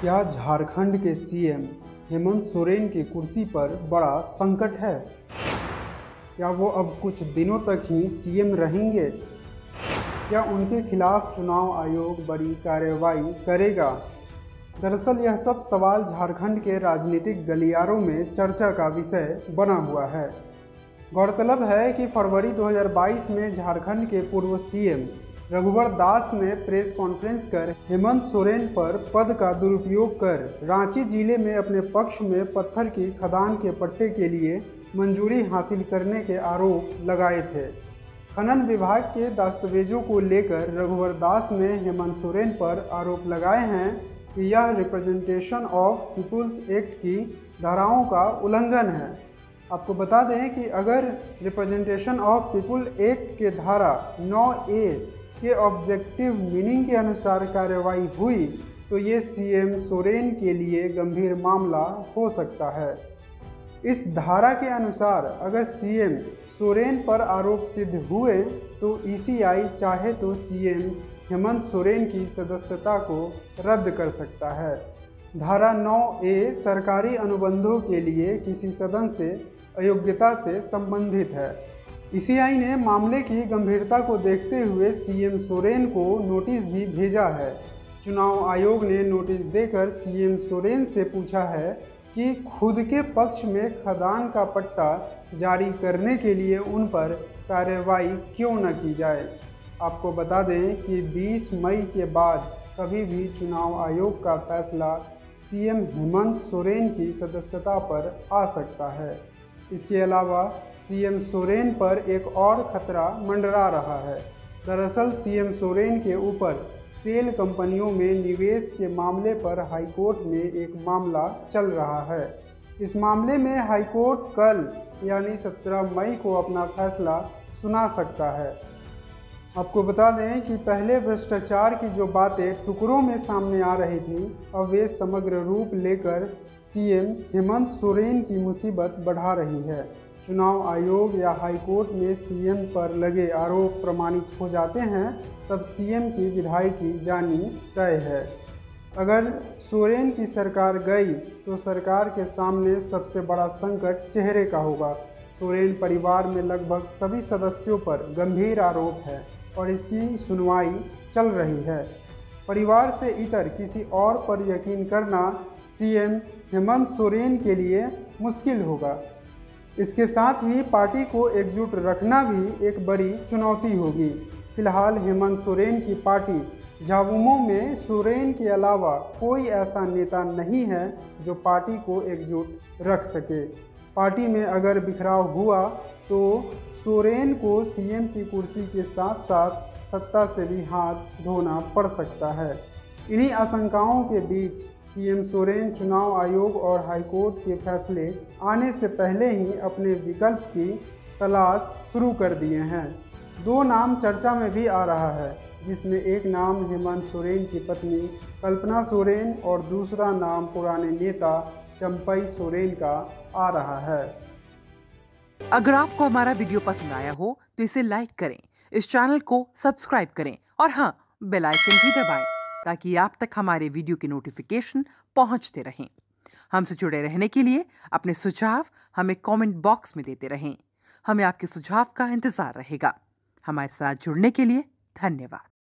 क्या झारखंड के सीएम हेमंत सोरेन की कुर्सी पर बड़ा संकट है? क्या वो अब कुछ दिनों तक ही सीएम रहेंगे? क्या उनके खिलाफ चुनाव आयोग बड़ी कार्रवाई करेगा? दरअसल यह सब सवाल झारखंड के राजनीतिक गलियारों में चर्चा का विषय बना हुआ है। गौरतलब है कि फरवरी 2022 में झारखंड के पूर्व सीएम रघुवर दास ने प्रेस कॉन्फ्रेंस कर हेमंत सोरेन पर पद का दुरुपयोग कर रांची जिले में अपने पक्ष में पत्थर की खदान के पट्टे के लिए मंजूरी हासिल करने के आरोप लगाए थे। खनन विभाग के दस्तावेजों को लेकर रघुवर दास ने हेमंत सोरेन पर आरोप लगाए हैं कि यह रिप्रेजेंटेशन ऑफ पीपुल्स एक्ट की धाराओं का उल्लंघन है। आपको बता दें कि अगर रिप्रेजेंटेशन ऑफ पीपुल एक्ट के धारा 9A के ऑब्जेक्टिव मीनिंग के अनुसार कार्रवाई हुई तो ये सीएम सोरेन के लिए गंभीर मामला हो सकता है। इस धारा के अनुसार अगर सीएम सोरेन पर आरोप सिद्ध हुए तो ईसीआई चाहे तो सीएम हेमंत सोरेन की सदस्यता को रद्द कर सकता है। धारा 9A सरकारी अनुबंधों के लिए किसी सदन से अयोग्यता से संबंधित है। ईसीआई ने मामले की गंभीरता को देखते हुए सीएम सोरेन को नोटिस भी भेजा है। चुनाव आयोग ने नोटिस देकर सीएम सोरेन से पूछा है कि खुद के पक्ष में खदान का पट्टा जारी करने के लिए उन पर कार्रवाई क्यों न की जाए। आपको बता दें कि 20 मई के बाद कभी भी चुनाव आयोग का फैसला सीएम हेमंत सोरेन की सदस्यता पर आ सकता है। इसके अलावा सीएम सोरेन पर एक और खतरा मंडरा रहा है। दरअसल सीएम सोरेन के ऊपर सेल कंपनियों में निवेश के मामले पर हाईकोर्ट में एक मामला चल रहा है। इस मामले में हाईकोर्ट कल यानी 17 मई को अपना फैसला सुना सकता है। आपको बता दें कि पहले भ्रष्टाचार की जो बातें टुकड़ों में सामने आ रही थी अब वे समग्र रूप लेकर सीएम हेमंत सोरेन की मुसीबत बढ़ा रही है। चुनाव आयोग या हाईकोर्ट में सीएम पर लगे आरोप प्रमाणित हो जाते हैं तब सीएम की विधायकी जानी तय है। अगर सोरेन की सरकार गई तो सरकार के सामने सबसे बड़ा संकट चेहरे का होगा। सोरेन परिवार में लगभग सभी सदस्यों पर गंभीर आरोप है और इसकी सुनवाई चल रही है। परिवार से इतर किसी और पर यकीन करना सीएम हेमंत सोरेन के लिए मुश्किल होगा। इसके साथ ही पार्टी को एकजुट रखना भी एक बड़ी चुनौती होगी। फिलहाल हेमंत सोरेन की पार्टी झामुमो में सोरेन के अलावा कोई ऐसा नेता नहीं है जो पार्टी को एकजुट रख सके। पार्टी में अगर बिखराव हुआ तो सोरेन को सीएम की कुर्सी के साथ साथ सत्ता से भी हाथ धोना पड़ सकता है। इन्हीं आशंकाओं के बीच सीएम सोरेन चुनाव आयोग और हाईकोर्ट के फैसले आने से पहले ही अपने विकल्प की तलाश शुरू कर दिए हैं। दो नाम चर्चा में भी आ रहा है जिसमें एक नाम हेमंत सोरेन की पत्नी कल्पना सोरेन और दूसरा नाम पुराने नेता चंपाई सोरेन का आ रहा है। अगर आपको हमारा वीडियो पसंद आया हो तो इसे लाइक करें, इस चैनल को सब्सक्राइब करें और हाँ, बेल आइकन भी दबाएं ताकि आप तक हमारे वीडियो के नोटिफिकेशन पहुंचते रहें। हमसे जुड़े रहने के लिए अपने सुझाव हमें कमेंट बॉक्स में देते रहें। हमें आपके सुझाव का इंतजार रहेगा। हमारे साथ जुड़ने के लिए धन्यवाद।